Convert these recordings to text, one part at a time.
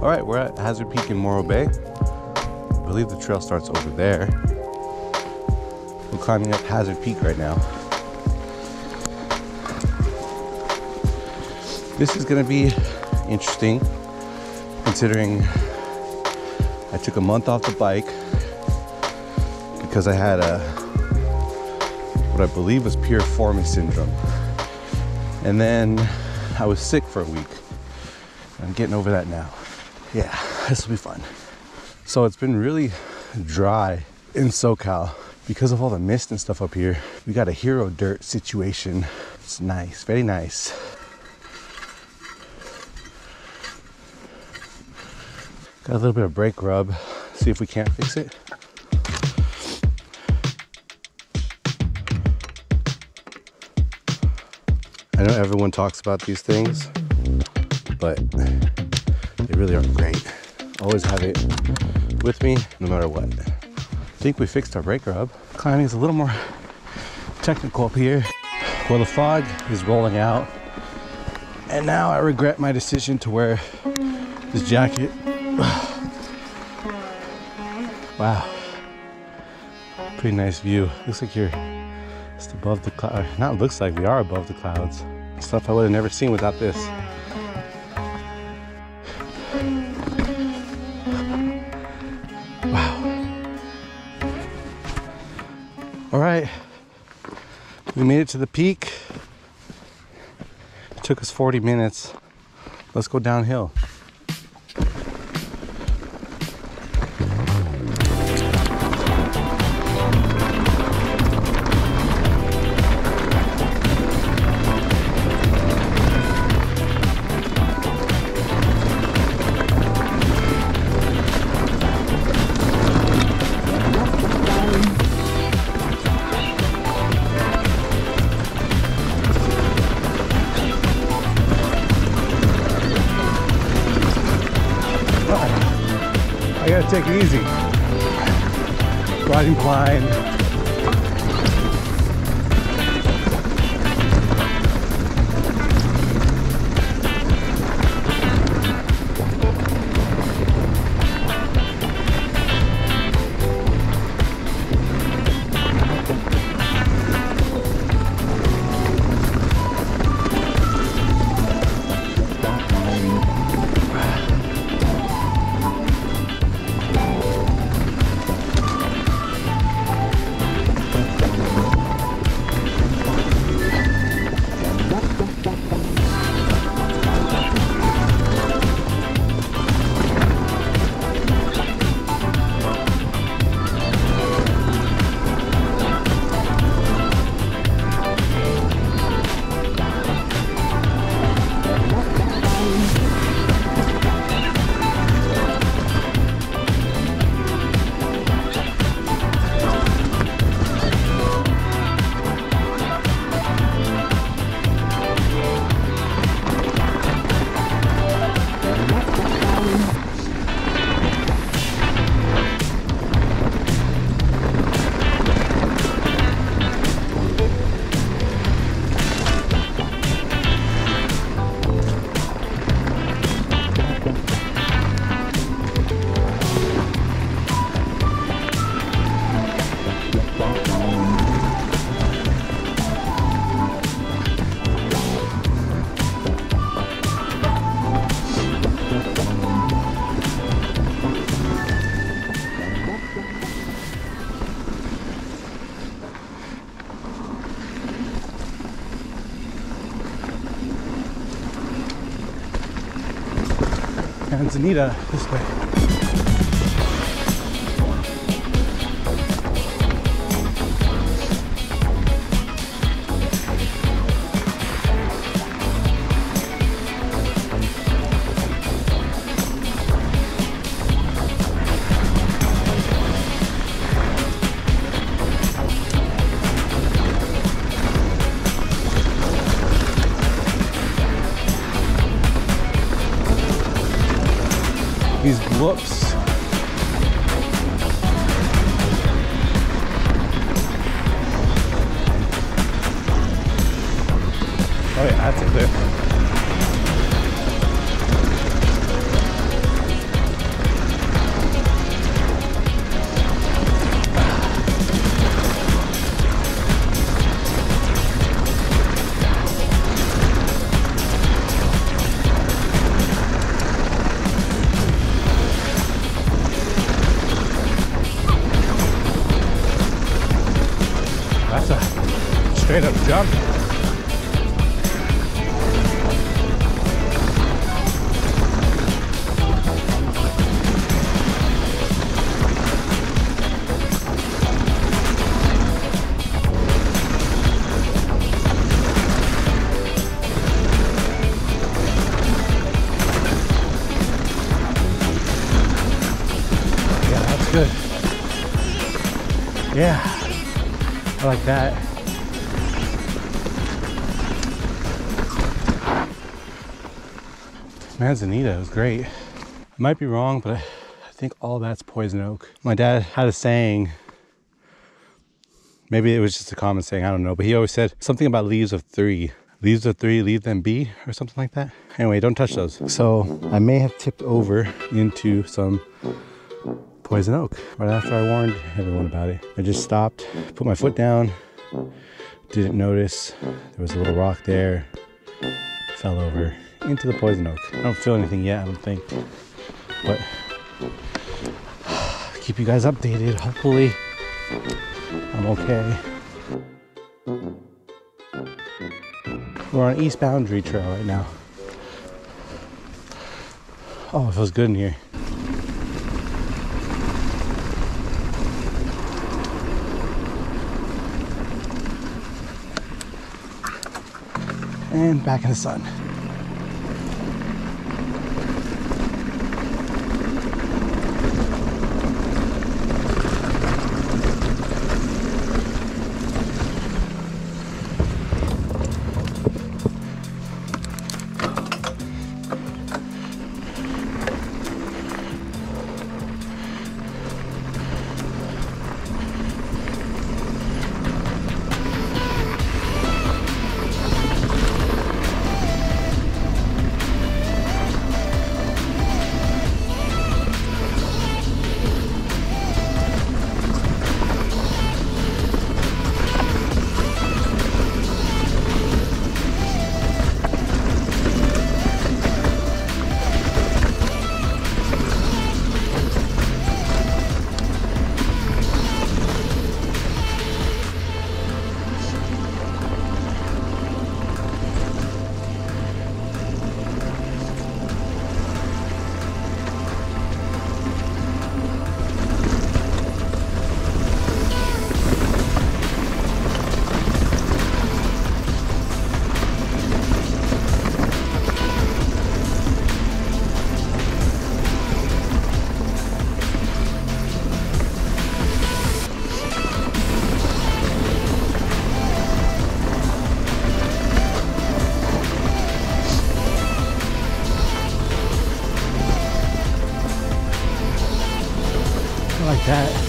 All right, we're at Hazard Peak in Morro Bay. I believe the trail starts over there. We're climbing up Hazard Peak right now. This is gonna be interesting considering I took a month off the bike because I had what I believe was piriformis syndrome. And then I was sick for a week. I'm getting over that now. Yeah, this will be fun. So it's been really dry in SoCal because of all the mist and stuff up here. We got a hero dirt situation. It's nice, very nice. Got a little bit of brake rub. See if we can't fix it. I know everyone talks about these things, but they really are great. Always have it with me, no matter what. I think we fixed our brake rub. Climbing is a little more technical up here. Well, the fog is rolling out, and now I regret my decision to wear this jacket. Wow, pretty nice view. Looks like you're just above the clouds. Not looks like, we are above the clouds. Stuff I would have never seen without this. Wow. All right, we made it to the peak. It took us 40 minutes. Let's go downhill. I gotta take it easy. Glide and climb. Manzanita this way. These whoops. Oh yeah, that's a cliff. straight up jump. Yeah, I like that. Manzanita was great. I might be wrong, but I think all that's poison oak. My dad had a saying, maybe it was just a common saying, I don't know, but he always said something about leaves of three. Leaves of three, leave them be, or something like that. Anyway, don't touch those. So I may have tipped over into some poison oak right after I warned everyone about it. I just stopped, put my foot down, didn't notice there was a little rock there, fell over into the poison oak. I don't feel anything yet, I don't think, but I'll keep you guys updated. Hopefully I'm okay. We're on East Boundary Trail right now. Oh, it feels good in here. And back in the sun. Like that.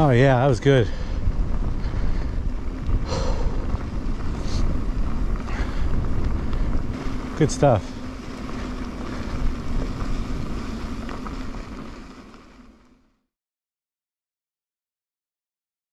Oh yeah, that was good. Good stuff.